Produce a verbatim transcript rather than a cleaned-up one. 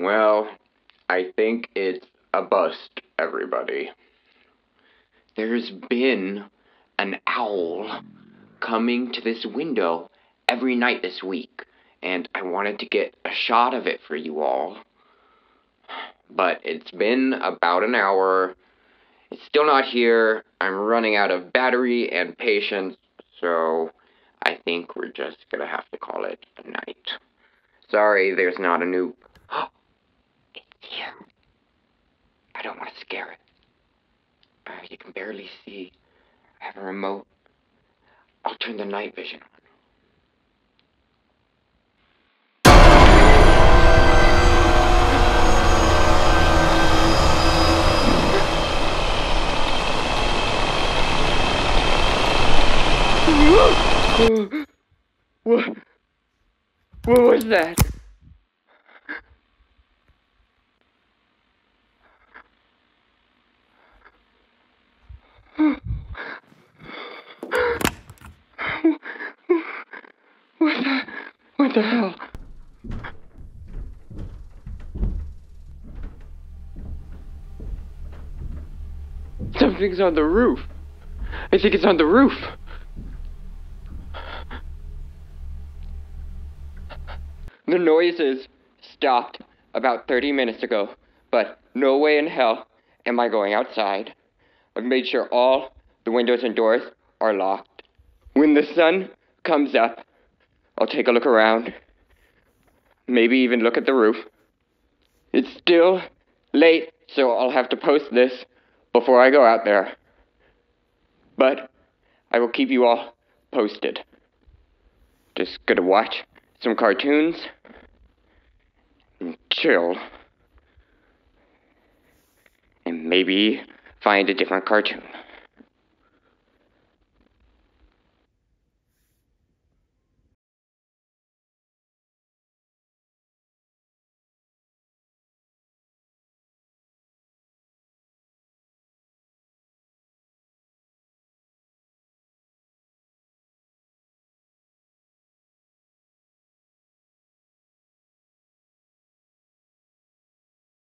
Well, I think it's a bust, everybody. There's been an owl coming to this window every night this week, and I wanted to get a shot of it for you all. But it's been about an hour. It's still not here. I'm running out of battery and patience, so I think we're just gonna have to call it a night. Sorry, there's not a new... It's here. I don't want to scare it. Uh, you can barely see. I have a remote. I'll turn the night vision on. What? What was that? What the? What the hell? Something's on the roof. I think it's on the roof. The noises stopped about thirty minutes ago, but no way in hell am I going outside. I've made sure all the windows and doors are locked. When the sun comes up, I'll take a look around, maybe even look at the roof. It's still late, so I'll have to post this before I go out there. But I will keep you all posted. Just gonna watch some cartoons. And chill. And maybe find a different cartoon.